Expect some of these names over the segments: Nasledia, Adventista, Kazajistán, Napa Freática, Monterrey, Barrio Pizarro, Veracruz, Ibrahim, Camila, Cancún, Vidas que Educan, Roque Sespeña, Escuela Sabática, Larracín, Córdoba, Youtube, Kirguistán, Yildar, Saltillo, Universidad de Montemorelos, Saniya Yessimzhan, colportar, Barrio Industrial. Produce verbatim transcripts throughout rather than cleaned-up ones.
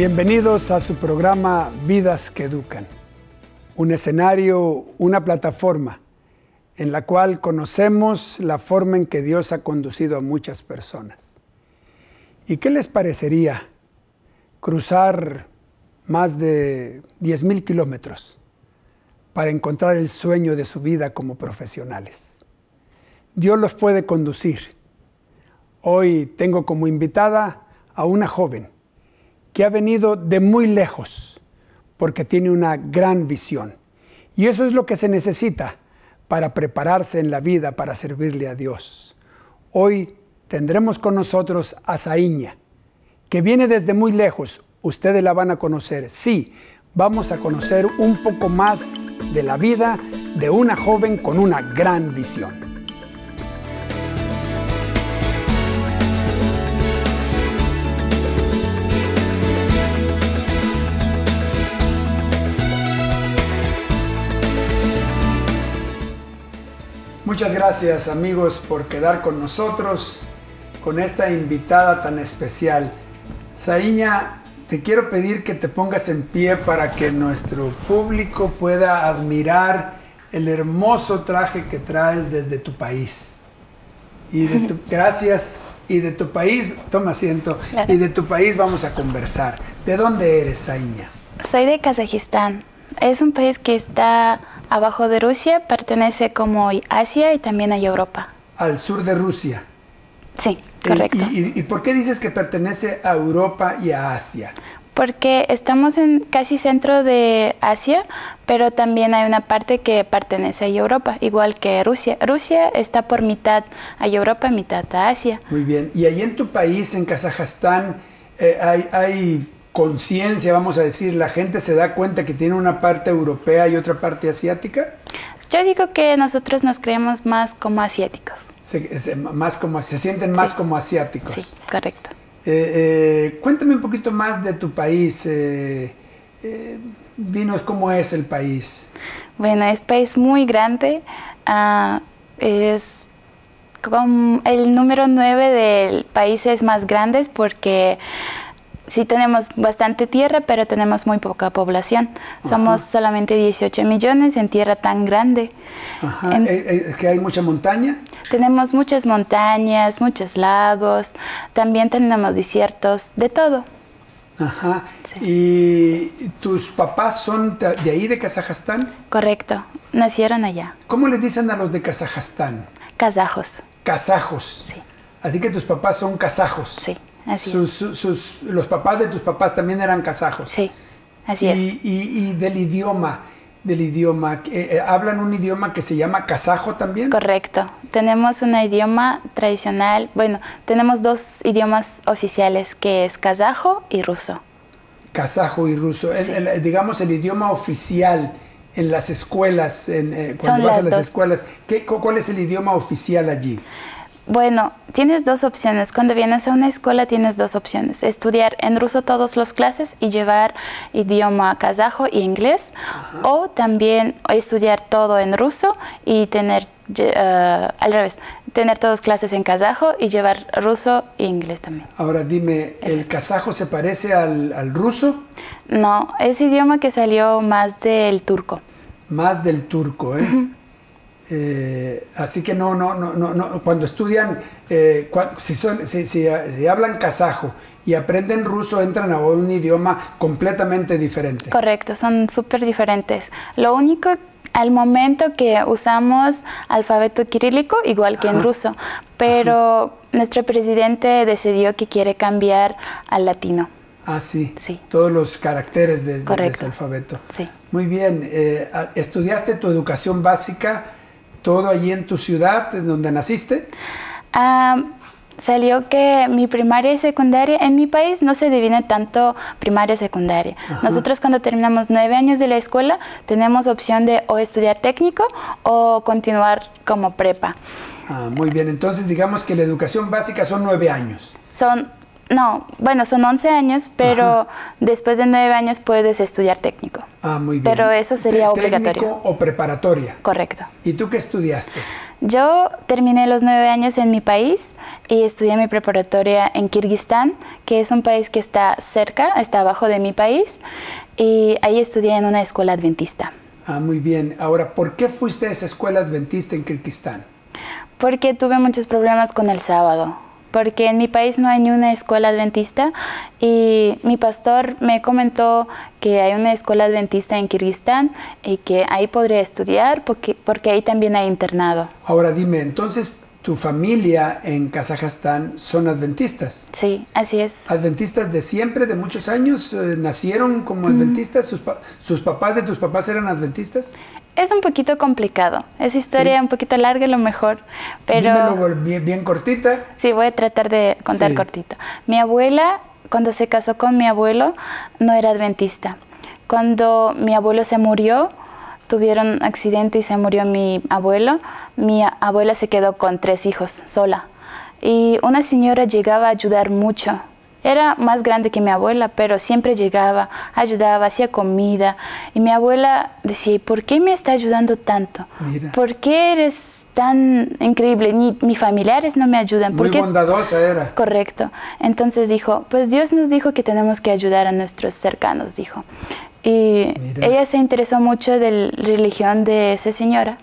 Bienvenidos a su programa Vidas que Educan, un escenario, una plataforma en la cual conocemos la forma en que Dios ha conducido a muchas personas. ¿Y qué les parecería cruzar más de diez mil kilómetros para encontrar el sueño de su vida como profesionales? Dios los puede conducir. Hoy tengo como invitada a una joven que ha venido de muy lejos porque tiene una gran visión. Y eso es lo que se necesita para prepararse en la vida, para servirle a Dios. Hoy tendremos con nosotros a Saniya, que viene desde muy lejos. Ustedes la van a conocer. Sí, vamos a conocer un poco más de la vida de una joven con una gran visión. Muchas gracias, amigos, por quedar con nosotros, con esta invitada tan especial. Saniya, te quiero pedir que te pongas en pie para que nuestro público pueda admirar el hermoso traje que traes desde tu país. Y de tu, gracias. Y de tu país, toma asiento, gracias. Y de tu país vamos a conversar. ¿De dónde eres, Saniya? Soy de Kazajistán. Es un país que está abajo de Rusia, pertenece como Asia y también a Europa. Al sur de Rusia. Sí, correcto. ¿Y, y, y por qué dices que pertenece a Europa y a Asia? Porque estamos en casi centro de Asia, pero también hay una parte que pertenece a Europa, igual que Rusia. Rusia está por mitad a Europa, mitad a Asia. Muy bien. Y ahí en tu país, en Kazajistán, eh, hay... hay conciencia, vamos a decir, la gente se da cuenta que tiene una parte europea y otra parte asiática? Yo digo que nosotros nos creemos más como asiáticos. Se, se, más como, se sienten más sí. como asiáticos. Sí, correcto. Eh, eh, cuéntame un poquito más de tu país. Eh, eh, dinos cómo es el país. Bueno, es país muy grande. Uh, es como el número nueve de países más grandes porque sí tenemos bastante tierra, pero tenemos muy poca población. Somos Ajá. solamente dieciocho millones en tierra tan grande. Ajá. En, ¿Es que hay mucha montaña? Tenemos muchas montañas, muchos lagos, también tenemos desiertos, de todo. Ajá. Sí. ¿Y tus papás son de ahí, de Kazajistán? Correcto, nacieron allá. ¿Cómo les dicen a los de Kazajistán? Kazajos. Kazajos. Sí. Así que tus papás son kazajos. Sí. Así sus, sus, sus, los papás de tus papás también eran kazajos. Sí, así y, es. Y, y del idioma, del idioma eh, eh, ¿hablan un idioma que se llama kazajo también? Correcto. Tenemos un idioma tradicional, bueno, tenemos dos idiomas oficiales, que es kazajo y ruso. Kazajo y ruso. Sí. El, el, digamos el idioma oficial en las escuelas, en, eh, cuando Son vas las a las dos. escuelas. ¿Qué, ¿Cuál es el idioma oficial allí? Bueno, tienes dos opciones. Cuando vienes a una escuela tienes dos opciones. Estudiar en ruso todas las clases y llevar idioma kazajo y inglés. Ajá. O también estudiar todo en ruso y tener, uh, al revés, tener todas clases en kazajo y llevar ruso e inglés también. Ahora dime, ¿el kazajo se parece al, al ruso? No, es idioma que salió más del turco. Más del turco, ¿eh? Uh-huh. Eh, así que no, no, no, no, no. Cuando estudian, eh, cuando, si, son, si, si, si hablan kazajo y aprenden ruso, entran a un idioma completamente diferente. Correcto, son súper diferentes. Lo único, al momento que usamos alfabeto kirílico, igual que Ajá. en ruso, pero Ajá. nuestro presidente decidió que quiere cambiar al latino. Ah, sí, sí. Todos los caracteres de, de, de su alfabeto. Sí. Muy bien, eh, ¿estudiaste tu educación básica? ¿Todo allí en tu ciudad, en donde naciste? Uh, salió que mi primaria y secundaria, en mi país no se divide tanto primaria y secundaria. Ajá. Nosotros cuando terminamos nueve años de la escuela, tenemos opción de o estudiar técnico o continuar como prepa. Ah, muy bien, entonces digamos que la educación básica son nueve años. Son No, bueno, son once años, pero ajá, después de nueve años puedes estudiar técnico. Ah, muy bien. Pero eso sería obligatorio. ¿Técnico o preparatoria? Correcto. ¿Y tú qué estudiaste? Yo terminé los nueve años en mi país y estudié mi preparatoria en Kirguistán, que es un país que está cerca, está abajo de mi país, y ahí estudié en una escuela adventista. Ah, muy bien. Ahora, ¿por qué fuiste a esa escuela adventista en Kirguistán? Porque tuve muchos problemas con el sábado, porque en mi país no hay ni una escuela adventista y mi pastor me comentó que hay una escuela adventista en Kirguistán y que ahí podría estudiar porque, porque ahí también hay internado. Ahora dime, entonces tu familia en Kazajistán son adventistas. Sí, así es. ¿Adventistas de siempre, de muchos años? Eh, ¿Nacieron como adventistas? ¿Sus, pa ¿Sus papás de tus papás eran adventistas? Es un poquito complicado, es historia sí, un poquito larga, lo mejor, pero... Dímelo bien, bien cortita. Sí, voy a tratar de contar sí, cortito. Mi abuela, cuando se casó con mi abuelo, no era adventista. Cuando mi abuelo se murió, tuvieron accidente y se murió mi abuelo, mi abuela se quedó con tres hijos, sola. Y una señora llegaba a ayudar mucho. Era más grande que mi abuela, pero siempre llegaba, ayudaba, hacía comida. Y mi abuela decía, ¿por qué me está ayudando tanto? Mira. ¿Por qué eres tan increíble? Ni mis familiares no me ayudan. Muy bondadosa era. Correcto. Entonces dijo, pues Dios nos dijo que tenemos que ayudar a nuestros cercanos, dijo. Y mira, ella se interesó mucho de la religión de esa señora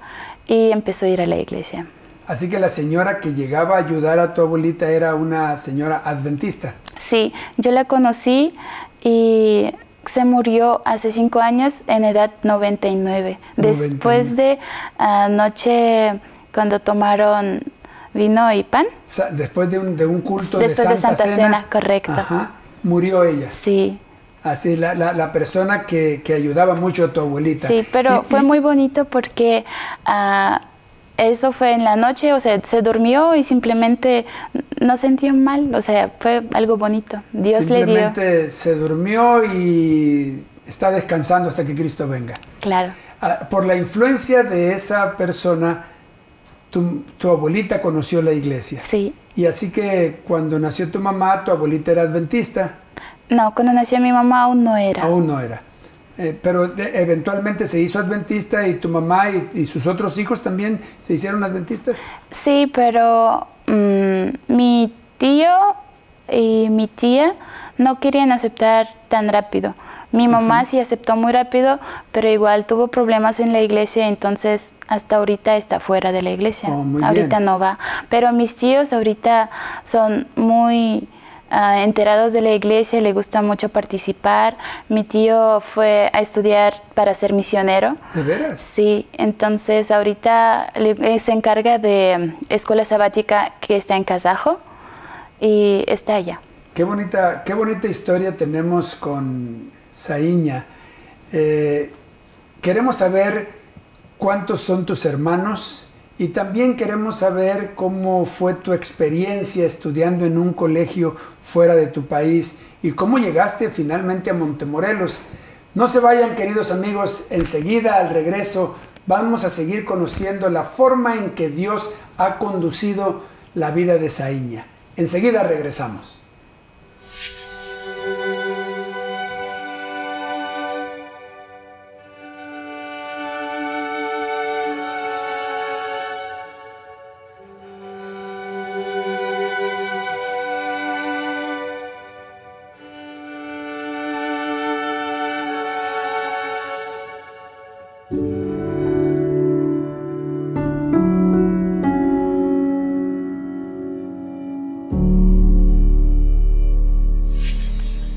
y empezó a ir a la iglesia. Así que la señora que llegaba a ayudar a tu abuelita era una señora adventista. Sí, yo la conocí y se murió hace cinco años en edad noventa y nueve. Después de anoche cuando tomaron vino y pan. Después de un, de un culto de Santa, de Santa Cena. Cena, correcto. Ajá, murió ella. Sí. Así, la, la, la persona que, que ayudaba mucho a tu abuelita. Sí, pero y, fue y... muy bonito porque... Uh, eso fue en la noche, o sea, se durmió y simplemente no sentía mal, o sea, fue algo bonito. Dios le dio. Simplemente se durmió y está descansando hasta que Cristo venga. Claro. Ah, por la influencia de esa persona, tu, tu abuelita conoció la iglesia. Sí. Y así que cuando nació tu mamá, ¿tu abuelita era adventista? No, cuando nació mi mamá aún no era. Aún no era. Eh, pero de, eventualmente se hizo adventista y tu mamá y, y sus otros hijos también se hicieron adventistas. Sí, pero um, mi tío y mi tía no querían aceptar tan rápido. Mi mamá uh-huh, sí aceptó muy rápido, pero igual tuvo problemas en la iglesia, entonces hasta ahorita está fuera de la iglesia. Oh, muy ahorita bien, no va. Pero mis tíos ahorita son muy... Uh, enterados de la iglesia, le gusta mucho participar. Mi tío fue a estudiar para ser misionero. ¿De veras? Sí, entonces ahorita le, se encarga de Escuela Sabática que está en Kazajo y está allá. Qué bonita, qué bonita historia tenemos con Saniya. Eh, queremos saber cuántos son tus hermanos. Y también queremos saber cómo fue tu experiencia estudiando en un colegio fuera de tu país y cómo llegaste finalmente a Montemorelos. No se vayan, queridos amigos, enseguida al regreso vamos a seguir conociendo la forma en que Dios ha conducido la vida de Saniya. Enseguida regresamos.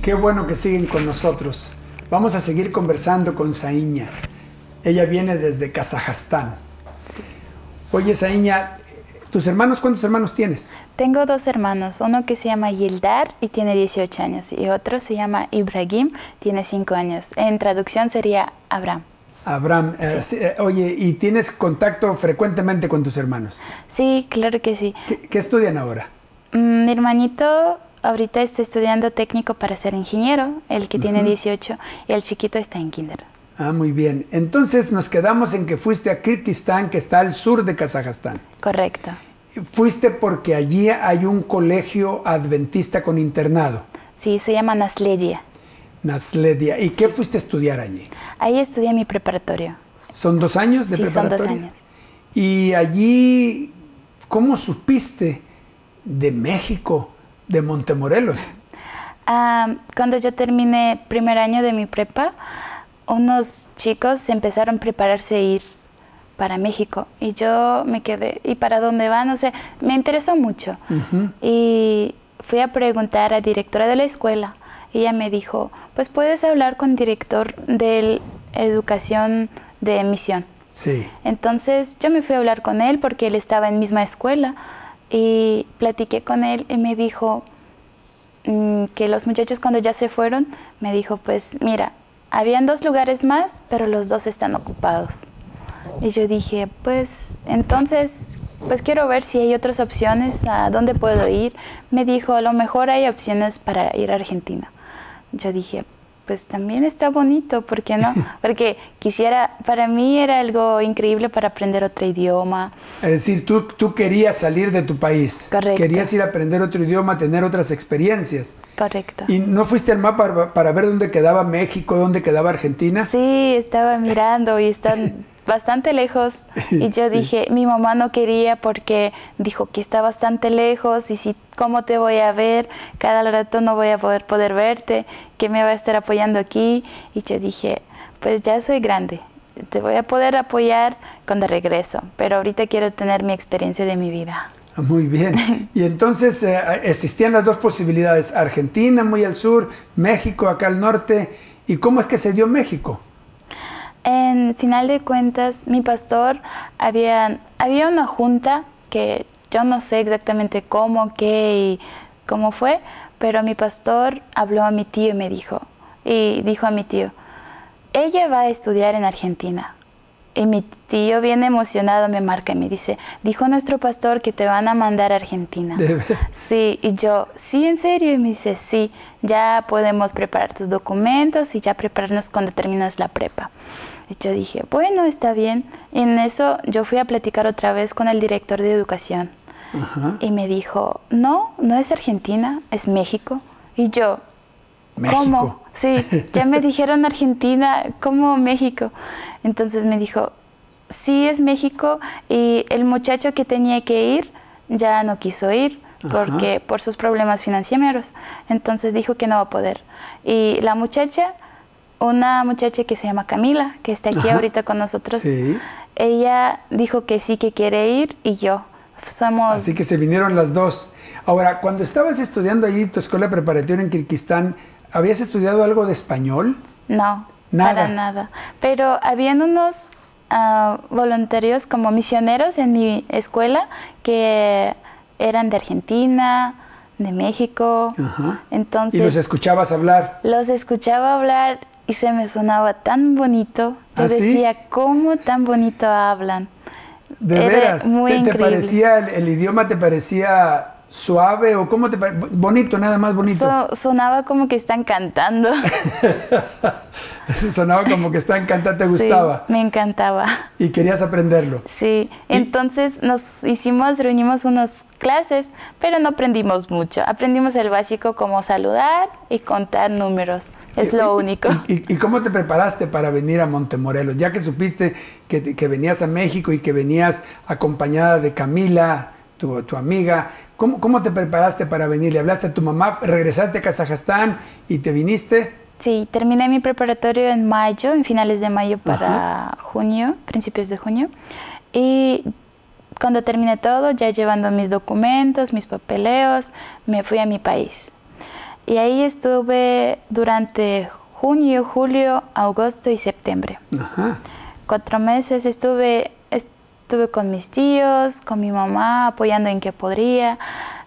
Qué bueno que siguen con nosotros. Vamos a seguir conversando con Saniya. Ella viene desde Kazajistán. Sí. Oye, Saniya, ¿tus hermanos cuántos hermanos tienes? Tengo dos hermanos, uno que se llama Yildar y tiene dieciocho años y otro se llama Ibrahim, tiene cinco años. En traducción sería Abraham. Abraham, sí. eh, oye, ¿y tienes contacto frecuentemente con tus hermanos? Sí, claro que sí. ¿Qué, qué estudian ahora? Mm, mi hermanito... ahorita está estudiando técnico para ser ingeniero, el que uh-huh, tiene dieciocho, y el chiquito está en kinder. Ah, muy bien. Entonces nos quedamos en que fuiste a Kirguistán, que está al sur de Kazajistán. Correcto. Fuiste porque allí hay un colegio adventista con internado. Sí, se llama Nasledia. Nasledia. ¿Y qué fuiste a estudiar allí? Ahí estudié mi preparatoria. ¿Son dos años de sí, preparatoria? Sí, son dos años. Y allí, ¿cómo supiste de México, de Montemorelos? Ah, cuando yo terminé primer año de mi prepa, unos chicos empezaron a prepararse a ir para México. Y yo me quedé, ¿y para dónde van? O sea, me interesó mucho. Uh-huh. Y fui a preguntar a la directora de la escuela. Y ella me dijo, pues puedes hablar con el director de educación de misión. Sí. Entonces yo me fui a hablar con él porque él estaba en misma escuela y platiqué con él y me dijo mmm, que los muchachos cuando ya se fueron, me dijo, pues mira, habían dos lugares más, pero los dos están ocupados. Y yo dije, pues entonces, pues quiero ver si hay otras opciones, a dónde puedo ir. Me dijo, a lo mejor hay opciones para ir a Argentina. Yo dije, pues también está bonito, ¿por qué no? Porque quisiera, para mí era algo increíble para aprender otro idioma. Es decir, tú, tú querías salir de tu país. Correcto. Querías ir a aprender otro idioma, tener otras experiencias. Correcto. ¿Y no fuiste al mapa para ver dónde quedaba México, dónde quedaba Argentina? Sí, estaba mirando y están bastante lejos. Y yo sí. dije, mi mamá no quería porque dijo que está bastante lejos y si cómo te voy a ver, cada rato no voy a poder, poder verte, que me va a estar apoyando aquí. Y yo dije, pues ya soy grande, te voy a poder apoyar cuando regreso, pero ahorita quiero tener mi experiencia de mi vida. Muy bien. Y entonces eh, existían las dos posibilidades, Argentina muy al sur, México acá al norte. ¿Y cómo es que se dio México? En final de cuentas, mi pastor, había, había una junta que yo no sé exactamente cómo, qué y cómo fue, pero mi pastor habló a mi tío y me dijo, y dijo a mi tío, ella va a estudiar en Argentina. Y mi tío bien emocionado me marca y me dice, dijo nuestro pastor que te van a mandar a Argentina. ¿Debe? Sí, y yo, ¿sí, en serio? Y me dice, sí, ya podemos preparar tus documentos y ya prepararnos cuando terminas la prepa. Y yo dije, bueno, está bien. Y en eso yo fui a platicar otra vez con el director de educación. Uh-huh. Y me dijo, no, no es Argentina, es México. Y yo, ¿México? ¿Cómo? Sí, ya me dijeron Argentina, ¿cómo México? Entonces me dijo, sí es México y el muchacho que tenía que ir ya no quiso ir porque Ajá. por sus problemas financieros. Entonces dijo que no va a poder. Y la muchacha, una muchacha que se llama Camila, que está aquí Ajá. ahorita con nosotros, sí. ella dijo que sí que quiere ir y yo. Somos... Así que se vinieron las dos. Ahora, cuando estabas estudiando allí tu escuela preparatoria en Kirguistán, ¿habías estudiado algo de español? No, nada. Para nada. Pero habían unos uh, voluntarios como misioneros en mi escuela que eran de Argentina, de México. Uh-huh. Entonces, ¿y los escuchabas hablar? Los escuchaba hablar y se me sonaba tan bonito. Yo ¿Ah, decía, ¿sí? ¿cómo tan bonito hablan? ¿De Era veras? Muy ¿Te, increíble. ¿Te parecía, el, el idioma te parecía... ¿Suave o cómo te parece? Bonito, nada más bonito. So, sonaba como que están cantando. Sonaba como que están cantando, ¿te gustaba? Sí, me encantaba. ¿Y querías aprenderlo? Sí, ¿Y? entonces nos hicimos, reunimos unas clases, pero no aprendimos mucho. Aprendimos el básico como saludar y contar números, es ¿Y, lo y, único. Y, ¿Y cómo te preparaste para venir a Montemorelos? Ya que supiste que, que venías a México y que venías acompañada de Camila, tu, tu amiga, ¿Cómo, ¿Cómo te preparaste para venir? ¿Le hablaste a tu mamá? ¿Regresaste a Kazajistán y te viniste? Sí, terminé mi preparatorio en mayo, en finales de mayo para Ajá. junio, principios de junio. Y cuando terminé todo, ya llevando mis documentos, mis papeleos, me fui a mi país. Y ahí estuve durante junio, julio, agosto y septiembre. Ajá. Cuatro meses estuve... Estuve con mis tíos, con mi mamá, apoyando en que podría.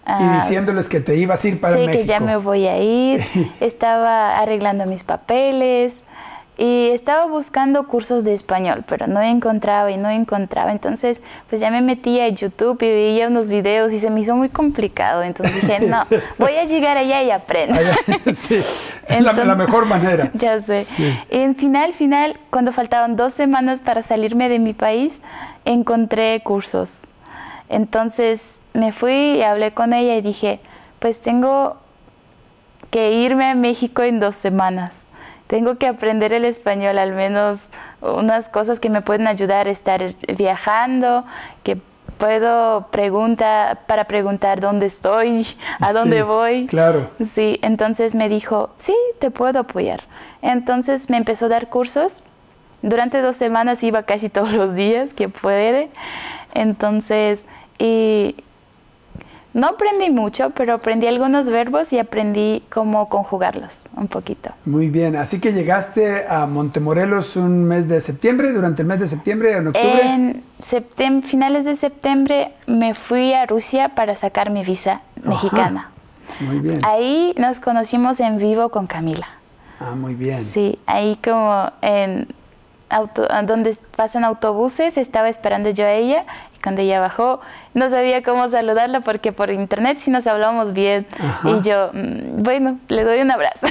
Y uh, diciéndoles que te ibas a ir para sí, México. Sí, que ya me voy a ir. Estaba arreglando mis papeles y estaba buscando cursos de español, pero no encontraba y no encontraba. Entonces, pues ya me metía a YouTube y veía unos videos y se me hizo muy complicado. Entonces dije, no, voy a llegar allá y aprendo. Sí, es la, la mejor manera. Ya sé. Sí. Y en final, final, cuando faltaban dos semanas para salirme de mi país, encontré cursos Entonces me fui y hablé con ella y dije, pues tengo que irme a México en dos semanas. Tengo que aprender el español, al menos unas cosas que me pueden ayudar a estar viajando, que puedo preguntar, para preguntar dónde estoy, a dónde sí, voy. Claro. Sí, entonces me dijo, sí, te puedo apoyar. Entonces me empezó a dar cursos. Durante dos semanas iba casi todos los días que puede. Entonces, y no aprendí mucho, pero aprendí algunos verbos y aprendí cómo conjugarlos un poquito. Muy bien. Así que llegaste a Montemorelos un mes de septiembre, durante el mes de septiembre, en octubre. En septem- finales de septiembre me fui a Rusia para sacar mi visa mexicana. Ajá. Muy bien. Ahí nos conocimos en vivo con Camila. Ah, muy bien. Sí, ahí como en... Auto, donde pasan autobuses, estaba esperando yo a ella y cuando ella bajó no sabía cómo saludarla porque por internet sí nos hablábamos bien. Ajá. Y yo, bueno, le doy un abrazo.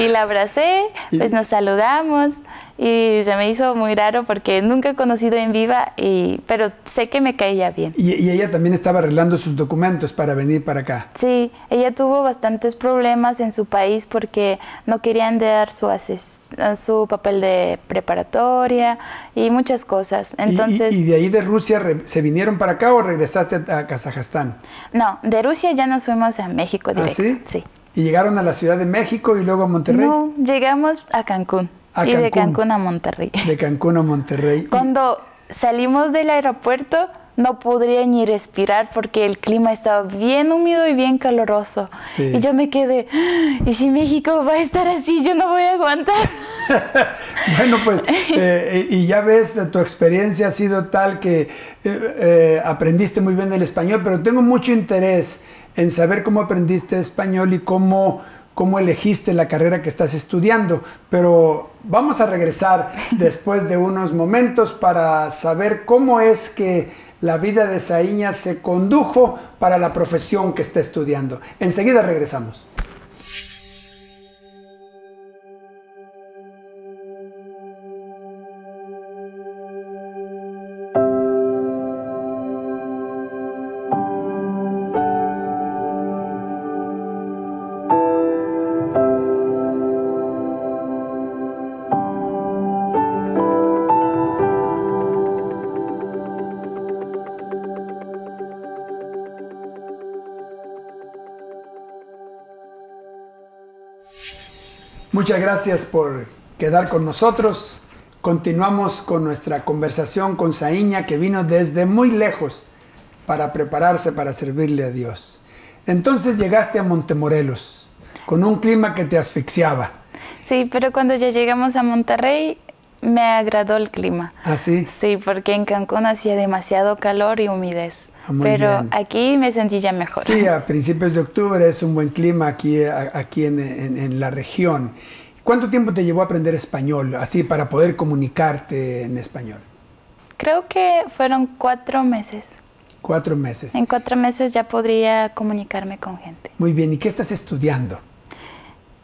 Y la abracé, pues y... nos saludamos y se me hizo muy raro porque nunca he conocido en viva, y, pero sé que me caía bien. Y, y ella también estaba arreglando sus documentos para venir para acá. Sí, ella tuvo bastantes problemas en su país porque no querían dar su, ases, su papel de preparatoria y muchas cosas. Entonces, ¿Y, y de ahí de Rusia re, se vinieron para acá o regresaste a Kazajistán? No, de Rusia ya nos fuimos a México directo. ¿Ah, sí? Sí. ¿Y llegaron a la Ciudad de México y luego a Monterrey? No, llegamos a Cancún. A y Cancún. de Cancún a Monterrey. De Cancún a Monterrey. Cuando salimos del aeropuerto no podría ni respirar porque el clima estaba bien húmedo y bien caloroso. Sí. Y yo me quedé, ¿y si México va a estar así? Yo no voy a aguantar. Bueno, pues, eh, y ya ves, tu experiencia ha sido tal que eh, eh, aprendiste muy bien el español, pero tengo mucho interés en saber cómo aprendiste español y cómo... cómo elegiste la carrera que estás estudiando, pero vamos a regresar después de unos momentos para saber cómo es que la vida de Saniya se condujo para la profesión que está estudiando. Enseguida regresamos. Muchas gracias por quedar con nosotros. Continuamos con nuestra conversación con Saniya, que vino desde muy lejos para prepararse para servirle a Dios. Entonces llegaste a Montemorelos con un clima que te asfixiaba. Sí, pero cuando ya llegamos a Monterrey me agradó el clima. ¿Ah, sí? Sí, porque en Cancún hacía demasiado calor y humidez. Ah, pero bien. Aquí me sentí ya mejor. Sí, a principios de octubre es un buen clima aquí, a, aquí en, en, en la región. ¿Cuánto tiempo te llevó a aprender español, así para poder comunicarte en español? Creo que fueron cuatro meses. Cuatro meses. En cuatro meses ya podría comunicarme con gente. Muy bien, ¿y qué estás estudiando?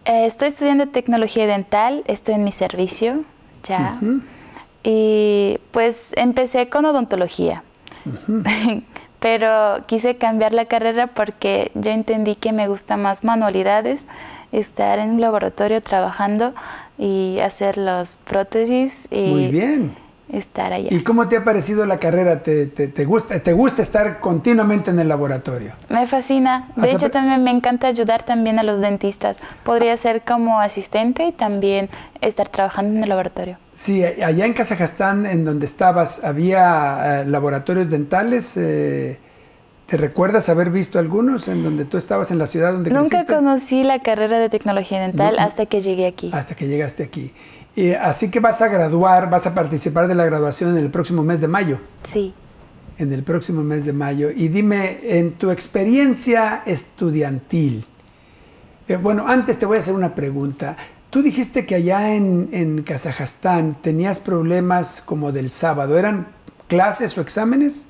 Eh, estoy estudiando tecnología dental, estoy en mi servicio. Ya. Uh-huh. Y pues empecé con odontología, uh-huh. Pero quise cambiar la carrera porque yo entendí que me gustan más manualidades, estar en un laboratorio trabajando y hacer las prótesis y Muy bien. estar allá. ¿Y cómo te ha parecido la carrera? ¿Te, te, te, gusta, te gusta estar continuamente en el laboratorio? Me fascina. De hecho, también me encanta ayudar también a los dentistas. Podría ser como asistente y también estar trabajando en el laboratorio. Sí, allá en Kazajistán, en donde estabas, ¿había eh, laboratorios dentales? Eh, ¿Te recuerdas haber visto algunos en donde tú estabas en la ciudad donde creciste? Nunca conocí la carrera de tecnología dental no, hasta que llegué aquí. Hasta que llegaste aquí. Eh, así que vas a graduar, vas a participar de la graduación en el próximo mes de mayo. Sí. En el próximo mes de mayo. Y dime, en tu experiencia estudiantil, eh, bueno, antes te voy a hacer una pregunta. Tú dijiste que allá en, en Kazajistán tenías problemas como del sábado. ¿Eran clases o exámenes?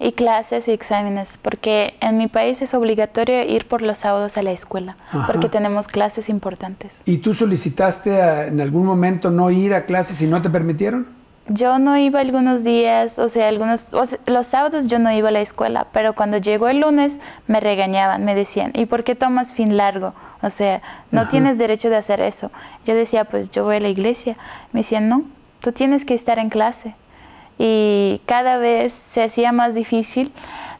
Y clases y exámenes, porque en mi país es obligatorio ir por los sábados a la escuela, Ajá. porque tenemos clases importantes. ¿Y tú solicitaste a, en algún momento no ir a clases y no te permitieron? Yo no iba algunos días, o sea, algunos, o sea, los sábados yo no iba a la escuela, pero cuando llegó el lunes me regañaban, me decían, ¿y por qué tomas fin largo? O sea, no Ajá. tienes derecho de hacer eso. Yo decía, pues yo voy a la iglesia. Me decían, no, tú tienes que estar en clase. Y cada vez se hacía más difícil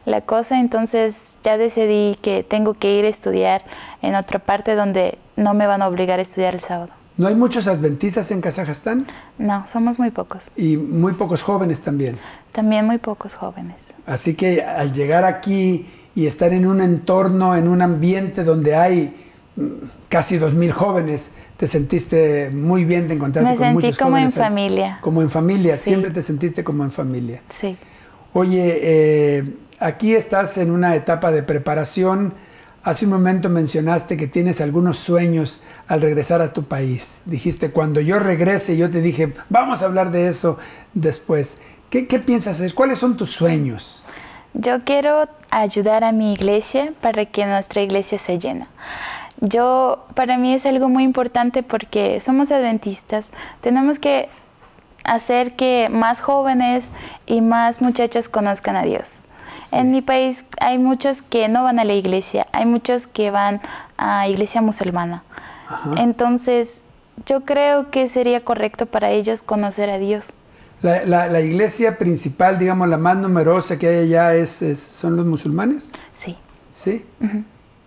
la cosa, entonces ya decidí que tengo que ir a estudiar en otra parte donde no me van a obligar a estudiar el sábado. ¿No hay muchos adventistas en Kazajistán? No, somos muy pocos. Y muy pocos jóvenes también. También muy pocos jóvenes. Así que al llegar aquí y estar en un entorno, en un ambiente donde hay casi dos mil jóvenes, te sentiste muy bien de encontrarte Me con muchos jóvenes. Me sentí como en familia. Como en familia, sí. Siempre te sentiste como en familia. Sí. Oye, eh, aquí estás en una etapa de preparación. Hace un momento mencionaste que tienes algunos sueños al regresar a tu país. Dijiste, cuando yo regrese, yo te dije, vamos a hablar de eso después. ¿Qué, qué piensas hacer? ¿Cuáles son tus sueños? Yo quiero ayudar a mi iglesia para que nuestra iglesia se llene. Yo, para mí es algo muy importante porque somos adventistas. Tenemos que hacer que más jóvenes y más muchachos conozcan a Dios. Sí. En mi país hay muchos que no van a la iglesia, hay muchos que van a iglesia musulmana. Ajá. Entonces, yo creo que sería correcto para ellos conocer a Dios. La, la, la iglesia principal, digamos, la más numerosa que hay allá es, es, ¿son los musulmanes? Sí. ¿Sí? Uh-huh.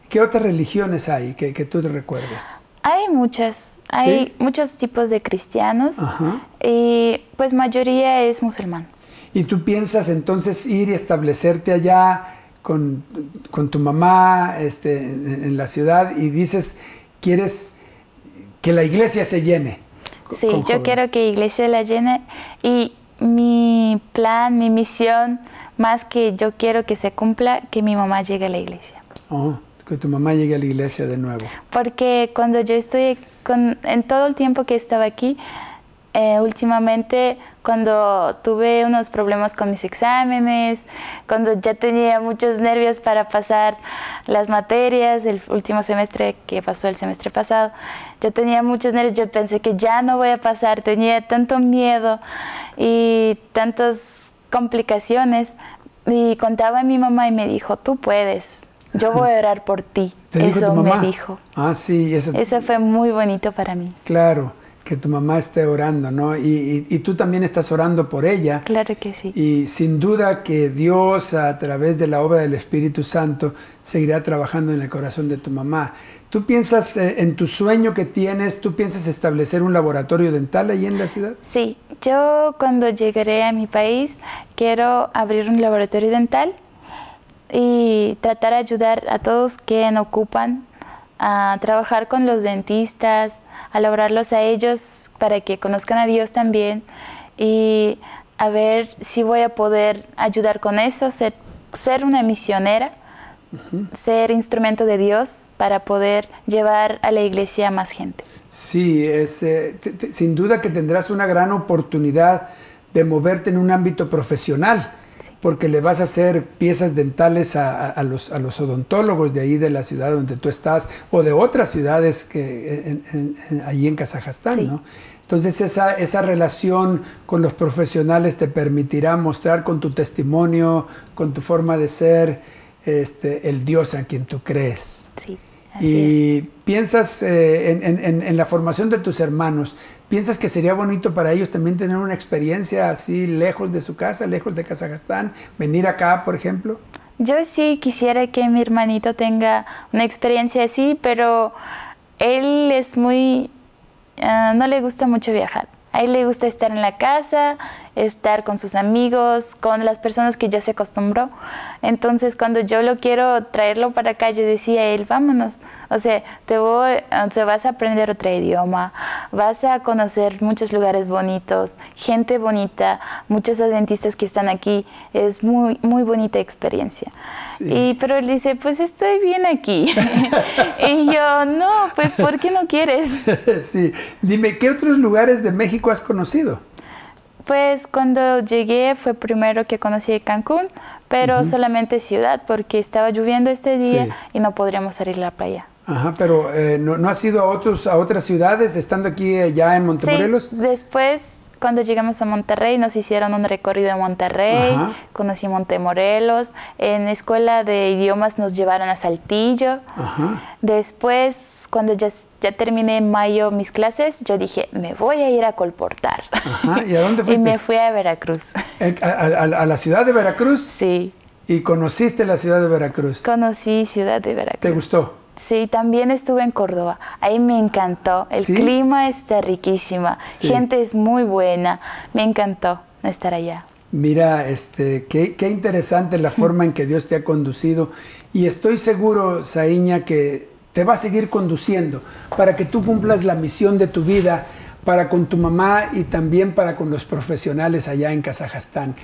¿Qué otras religiones hay que, que tú te recuerdes? Hay muchas, hay ¿Sí? muchos tipos de cristianos. Ajá. Y pues mayoría es musulmán. ¿Y tú piensas entonces ir y establecerte allá con, con tu mamá este, en, en la ciudad y dices, quieres que la iglesia se llene? Sí, yo jóvenes. quiero que la iglesia la llene y mi plan, mi misión, más que yo quiero que se cumpla, que mi mamá llegue a la iglesia. Oh, que tu mamá llegue a la iglesia de nuevo. Porque cuando yo estoy, con, en todo el tiempo que estaba aquí, Eh, últimamente, cuando tuve unos problemas con mis exámenes, cuando ya tenía muchos nervios para pasar las materias, el último semestre que pasó el semestre pasado, yo tenía muchos nervios, yo pensé que ya no voy a pasar, tenía tanto miedo y tantas complicaciones. Y contaba a mi mamá y me dijo, tú puedes, yo voy a orar por ti. ¿Te eso dijo tu mamá? Me dijo. Ah, sí, eso... eso fue muy bonito para mí. Claro. Que tu mamá esté orando, ¿no? Y, y, y tú también estás orando por ella. Claro que sí. Y sin duda que Dios, a través de la obra del Espíritu Santo, seguirá trabajando en el corazón de tu mamá. ¿Tú piensas eh, en tu sueño que tienes, tú piensas establecer un laboratorio dental ahí en la ciudad? Sí. Yo cuando llegaré a mi país, quiero abrir un laboratorio dental y tratar de ayudar a todos que no ocupan a trabajar con los dentistas, a laborarlos a ellos para que conozcan a Dios también y a ver si voy a poder ayudar con eso, ser, ser una misionera, uh-huh. ser instrumento de Dios para poder llevar a la iglesia a más gente. Sí, es, eh, te, te, sin duda que tendrás una gran oportunidad de moverte en un ámbito profesional. Porque le vas a hacer piezas dentales a, a, a, los, a los odontólogos de ahí de la ciudad donde tú estás o de otras ciudades que en, en, en, allí en Kazajistán, sí. ¿no? Entonces esa, esa relación con los profesionales te permitirá mostrar con tu testimonio, con tu forma de ser, este, el Dios a quien tú crees. Sí, así y es. Piensas eh, en, en, en la formación de tus hermanos. ¿Piensas que sería bonito para ellos también tener una experiencia así lejos de su casa, lejos de Kazajistán, venir acá, por ejemplo? Yo sí quisiera que mi hermanito tenga una experiencia así, pero él es muy... Uh, no le gusta mucho viajar. A él le gusta estar en la casa, estar con sus amigos, con las personas que ya se acostumbró. Entonces, cuando yo lo quiero traerlo para acá, yo decía a él, vámonos. O sea, te voy, o sea, vas a aprender otro idioma, vas a conocer muchos lugares bonitos, gente bonita, muchos adventistas que están aquí. Es muy, muy bonita experiencia. Sí. Y, pero él dice, pues estoy bien aquí. Y yo, no, pues ¿por qué no quieres? Sí. Dime, ¿qué otros lugares de México has conocido? Pues cuando llegué fue primero que conocí Cancún, pero uh-huh. solamente ciudad porque estaba lloviendo este día sí. y no podríamos salir a la playa. Ajá, pero eh, ¿no, no has ido a, otros, a otras ciudades estando aquí eh, ya en Montemorelos? Sí, después Cuando llegamos a Monterrey nos hicieron un recorrido a Monterrey, ajá, conocí Montemorelos, en la escuela de idiomas nos llevaron a Saltillo. Ajá. Después, cuando ya, ya terminé en mayo mis clases, yo dije, me voy a ir a colportar. Ajá. ¿Y a dónde fuiste? Y me fui a Veracruz. ¿A, a, a la ciudad de Veracruz? Sí. ¿Y conociste la ciudad de Veracruz? Conocí ciudad de Veracruz. ¿Te gustó? Sí, también estuve en Córdoba. Ahí me encantó. El ¿sí? clima está riquísima. Sí. Gente es muy buena. Me encantó estar allá. Mira, este, qué, qué interesante la forma en que Dios te ha conducido. Y estoy seguro, Saniya, que te va a seguir conduciendo para que tú cumplas la misión de tu vida para con tu mamá y también para con los profesionales allá en Kazajistán.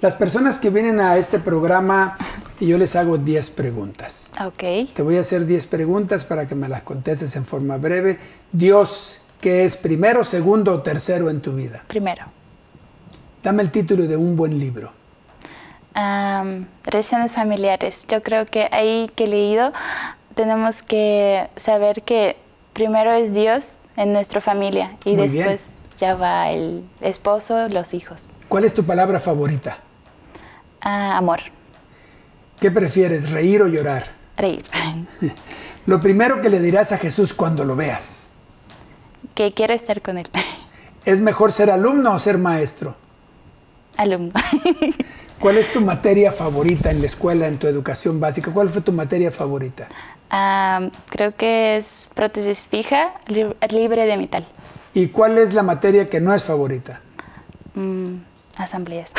Las personas que vienen a este programa, yo les hago diez preguntas. Ok. Te voy a hacer diez preguntas para que me las contestes en forma breve. Dios, ¿qué es primero, segundo o tercero en tu vida? Primero. Dame el título de un buen libro. Um, Relaciones familiares. Yo creo que ahí que he leído, tenemos que saber que primero es Dios en nuestra familia y muy después bien, ya va el esposo, los hijos. ¿Cuál es tu palabra favorita? Uh, amor. ¿Qué prefieres, reír o llorar? Reír. Lo primero que le dirás a Jesús cuando lo veas. Que quiero estar con él. ¿Es mejor ser alumno o ser maestro? Alumno. ¿Cuál es tu materia favorita en la escuela, en tu educación básica? ¿Cuál fue tu materia favorita? Uh, creo que es prótesis fija, lib- libre de metal. ¿Y cuál es la materia que no es favorita? Mm. Asambleas.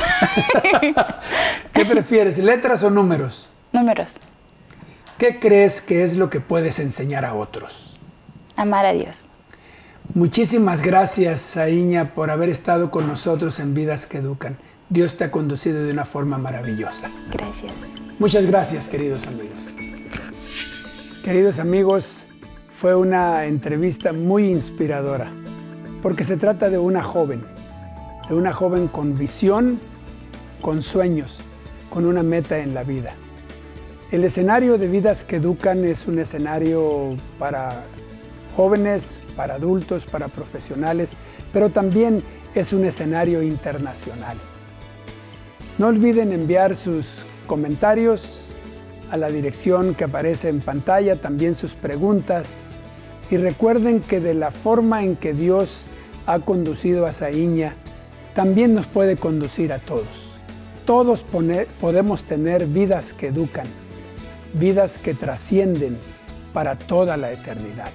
¿Qué prefieres, letras o números? Números. ¿Qué crees que es lo que puedes enseñar a otros? Amar a Dios. Muchísimas gracias, Saniya, por haber estado con nosotros en Vidas que Educan. Dios te ha conducido de una forma maravillosa. Gracias. Muchas gracias, queridos amigos. Queridos amigos, fue una entrevista muy inspiradora, porque se trata de una joven, de una joven con visión, con sueños, con una meta en la vida. El escenario de Vidas que Educan es un escenario para jóvenes, para adultos, para profesionales, pero también es un escenario internacional. No olviden enviar sus comentarios a la dirección que aparece en pantalla, también sus preguntas, y recuerden que de la forma en que Dios ha conducido a Saniya, también nos puede conducir a todos. Todos poner, podemos tener vidas que educan, vidas que trascienden para toda la eternidad.